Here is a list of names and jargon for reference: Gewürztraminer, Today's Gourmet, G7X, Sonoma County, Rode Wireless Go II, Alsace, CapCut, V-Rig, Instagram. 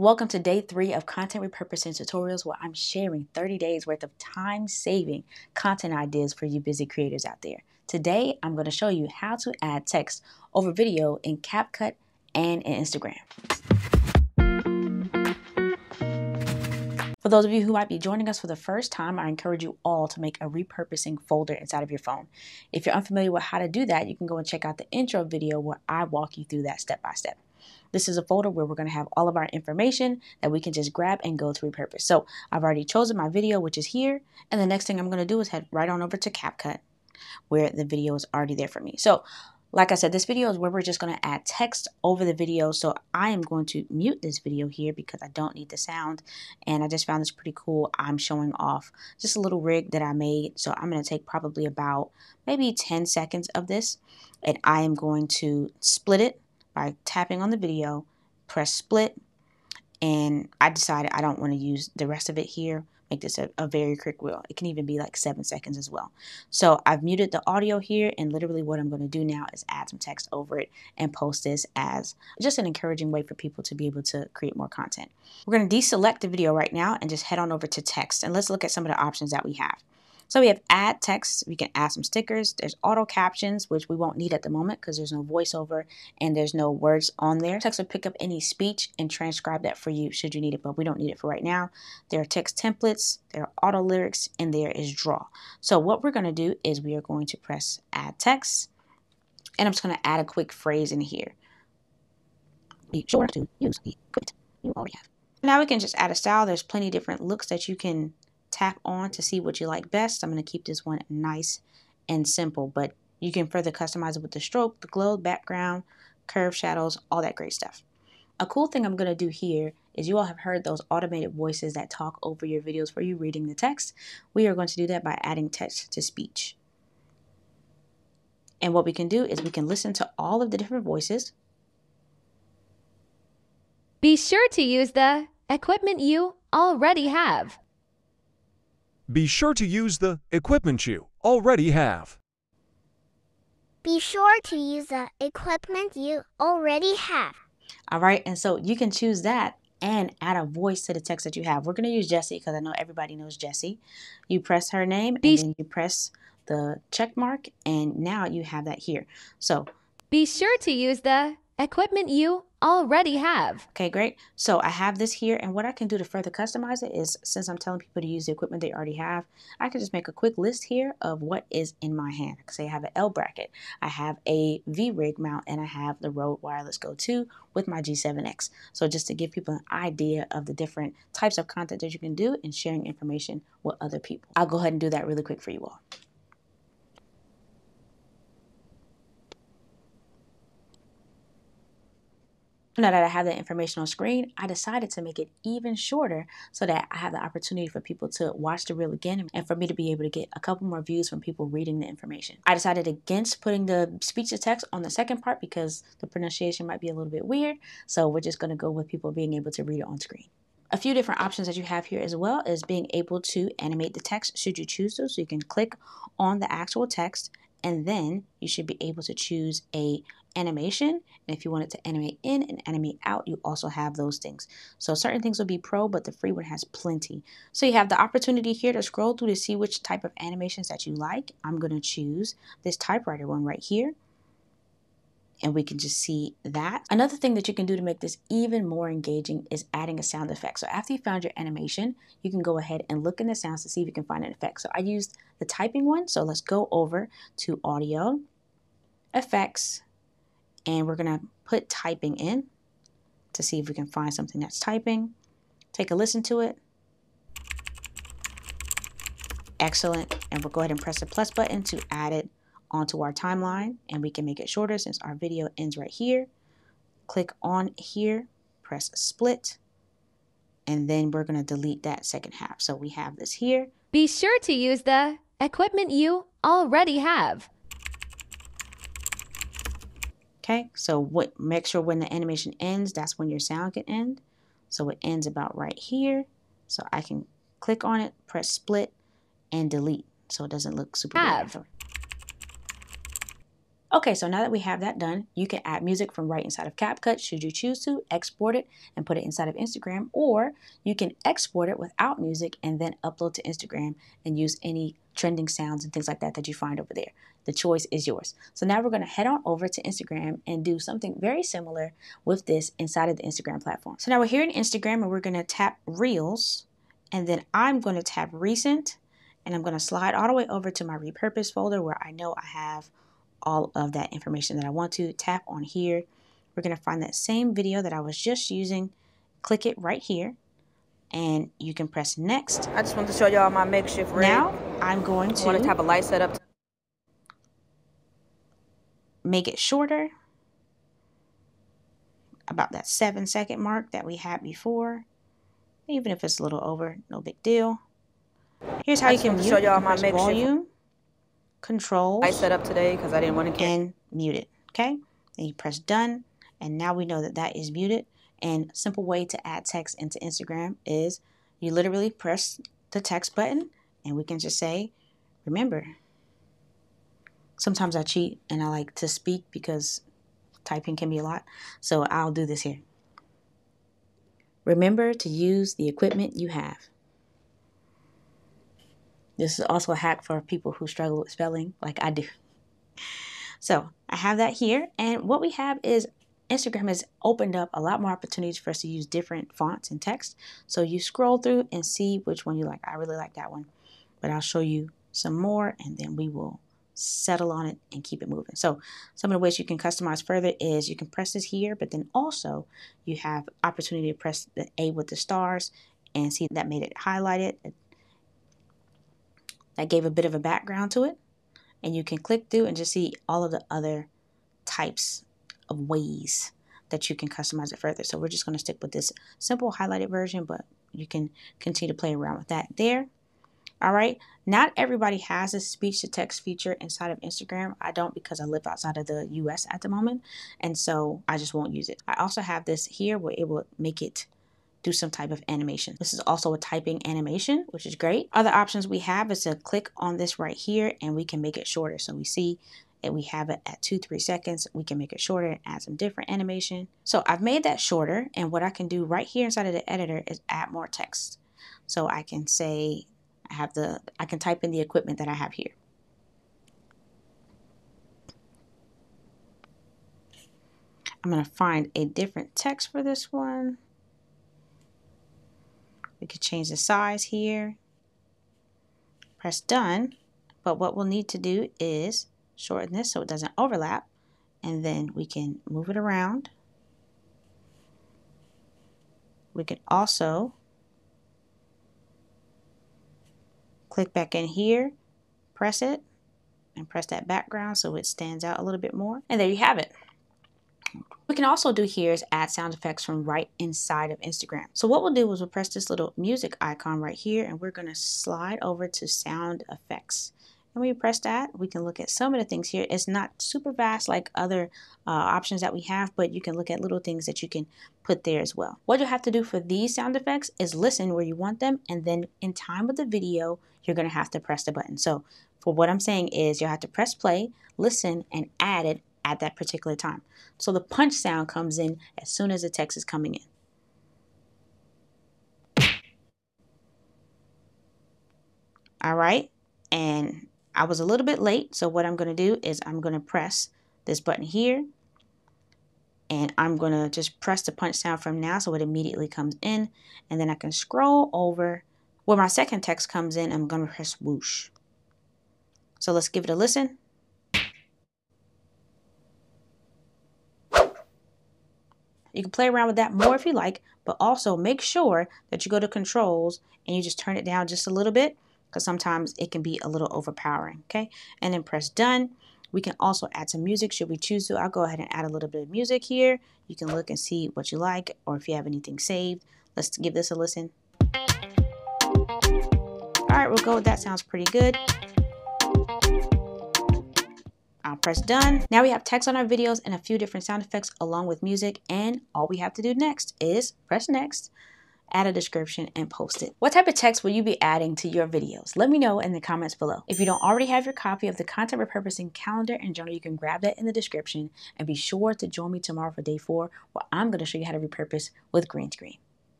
Welcome to day 3 of content repurposing tutorials, where I'm sharing 30 days worth of time-saving content ideas for you busy creators out there. Today, I'm going to show you how to add text over video in CapCut and in Instagram. For those of you who might be joining us for the first time, I encourage you all to make a repurposing folder inside of your phone. If you're unfamiliar with how to do that, you can go and check out the intro video where I walk you through that step by step. This is a folder where we're going to have all of our information that we can just grab and go to repurpose. So I've already chosen my video, which is here. And the next thing I'm going to do is head right on over to CapCut, where the video is already there for me. So like I said, this video is where we're just going to add text over the video. So I am going to mute this video here because I don't need the sound. And I just found this pretty cool. I'm showing off just a little rig that I made. So I'm going to take probably about maybe 10 seconds of this. And I am going to split it by tapping on the video, press split, and I decided I don't want to use the rest of it here. Make this a very quick reel. It can even be like 7 seconds as well. So I've muted the audio here, and literally what I'm going to do now is add some text over it and post this as just an encouraging way for people to be able to create more content. We're going to deselect the video right now and just head on over to text, and let's look at some of the options that we have. So we have add text, we can add some stickers, there's auto captions, which we won't need at the moment because there's no voiceover and there's no words on there. Text will pick up any speech and transcribe that for you should you need it, but we don't need it for right now. There are text templates, there are auto lyrics, and there is draw. So what we're going to do is we are going to press add text, and I'm just going to add a quick phrase in here. Be sure to use the equipment you already have. Now we can just add a style. There's plenty of different looks that you can tap on to see what you like best. I'm going to keep this one nice and simple, but you can further customize it with the stroke, the glow, background, curve, shadows, all that great stuff. A cool thing I'm going to do here is you all have heard those automated voices that talk over your videos for you reading the text. We are going to do that by adding text to speech. And what we can do is we can listen to all of the different voices. Be sure to use the equipment you already have. Be sure to use the equipment you already have. Be sure to use the equipment you already have. All right, and so you can choose that and add a voice to the text that you have. We're going to use Jessie because I know everybody knows Jessie. You press her name and then you press the check mark, and now you have that here. So be sure to use the equipment you already have. Okay, great. So I have this here, and what I can do to further customize it is, since I'm telling people to use the equipment they already have, I can just make a quick list here of what is in my hand. I can say I have an L bracket, I have a V-Rig mount, and I have the Rode Wireless Go II with my G7X. So just to give people an idea of the different types of content that you can do and sharing information with other people. I'll go ahead and do that really quick for you all. Now that I have the information on screen, I decided to make it even shorter so that I have the opportunity for people to watch the reel again and for me to be able to get a couple more views from people reading the information. I decided against putting the speech to text on the second part because the pronunciation might be a little bit weird, so we're just going to go with people being able to read it on screen. A few different options that you have here as well is being able to animate the text should you choose to. So you can click on the actual text, and then you should be able to choose a animation. And if you want it to animate in and animate out, you also have those things. So certain things will be pro, but the free one has plenty. So you have the opportunity here to scroll through to see which type of animations that you like. I'm going to choose this typewriter one right here, and we can just see that. Another thing that you can do to make this even more engaging is adding a sound effect. So after you found your animation, you can go ahead and look in the sounds to see if you can find an effect. So I used the typing one. So let's go over to audio, effects, and we're gonna put typing in to see if we can find something that's typing. Take a listen to it. Excellent. And we'll go ahead and press the plus button to add it onto our timeline, and we can make it shorter since our video ends right here. Click on here, press split, and then we're gonna delete that second half. So we have this here. Be sure to use the equipment you already have. Okay, so make sure when the animation ends, that's when your sound can end. So it ends about right here. So I can click on it, press split, and delete. So it doesn't look super bad. Okay, so now that we have that done, you can add music from right inside of CapCut should you choose to, export it and put it inside of Instagram, or you can export it without music and then upload to Instagram and use any trending sounds and things like that that you find over there. The choice is yours. So now we're going to head on over to Instagram and do something very similar with this inside of the Instagram platform. So now we're here in Instagram and we're going to tap Reels, and then I'm going to tap Recent, and I'm going to slide all the way over to my Repurpose folder where I know I have all of that information that I want to. Tap on here. We're going to find that same video that I was just using. Click it right here and you can press next. I just want to show y'all my makeshift rig. Now I'm going to want to have a light setup. Make it shorter, about that 7-second mark that we had before. Even if it's a little over, no big deal. Here's how you can show y'all my makeshift volume. Controls. I set up today because I didn't want to and mute it. Okay, and you press done, and now we know that that is muted. And simple way to add text into Instagram is you literally press the text button, and we can just say, remember. Sometimes I cheat and I like to speak because typing can be a lot, so I'll do this here. Remember to use the equipment you have. This is also a hack for people who struggle with spelling like I do. So I have that here, and what we have is Instagram has opened up a lot more opportunities for us to use different fonts and text. So you scroll through and see which one you like. I really like that one, but I'll show you some more and then we will settle on it and keep it moving. So some of the ways you can customize further is you can press this here, but then also you have opportunity to press the A with the stars and see that made it highlighted. That gave a bit of a background to it, and you can click through and just see all of the other types of ways that you can customize it further. So we're just going to stick with this simple highlighted version, but you can continue to play around with that there. All right, not everybody has a speech to text feature inside of Instagram. I don't, because I live outside of the US at the moment, and so I just won't use it. I also have this here where it will make it do some type of animation. This is also a typing animation, which is great. Other options we have is to click on this right here and we can make it shorter. So we see that we have it at 2-3 seconds. We can make it shorter and add some different animation. So I've made that shorter, and what I can do right here inside of the editor is add more text. So I can say, I can type in the equipment that I have here. I'm gonna find a different text for this one. We could change the size here, press done, but what we'll need to do is shorten this so it doesn't overlap, and then we can move it around. We can also click back in here, press it, and press that background so it stands out a little bit more, and there you have it. We can also do here is add sound effects from right inside of Instagram. So what we'll do is we'll press this little music icon right here, and we're going to slide over to sound effects. And when you press that, we can look at some of the things here. It's not super vast like other options that we have, but you can look at little things that you can put there as well. What you have to do for these sound effects is listen where you want them, and then in time with the video, you're going to have to press the button. So for what I'm saying is you'll have to press play, listen, and add it at that particular time. So the punch sound comes in as soon as the text is coming in. All right, and I was a little bit late, so what I'm going to do is I'm going to press this button here, and I'm going to just press the punch sound from now so it immediately comes in, and then I can scroll over where my second text comes in. I'm going to press whoosh. So let's give it a listen. You can play around with that more if you like, but also make sure that you go to controls and you just turn it down just a little bit, because sometimes it can be a little overpowering, okay? And then press done. We can also add some music should we choose to. I'll go ahead and add a little bit of music here. You can look and see what you like or if you have anything saved. Let's give this a listen. All right, we'll go with that. Sounds pretty good. I'll press done. Now we have text on our videos and a few different sound effects along with music, and all we have to do next is press next, add a description, and post it. What type of text will you be adding to your videos? Let me know in the comments below. If you don't already have your copy of the content repurposing calendar and journal, you can grab that in the description, and be sure to join me tomorrow for day 4, where I'm going to show you how to repurpose with green screen.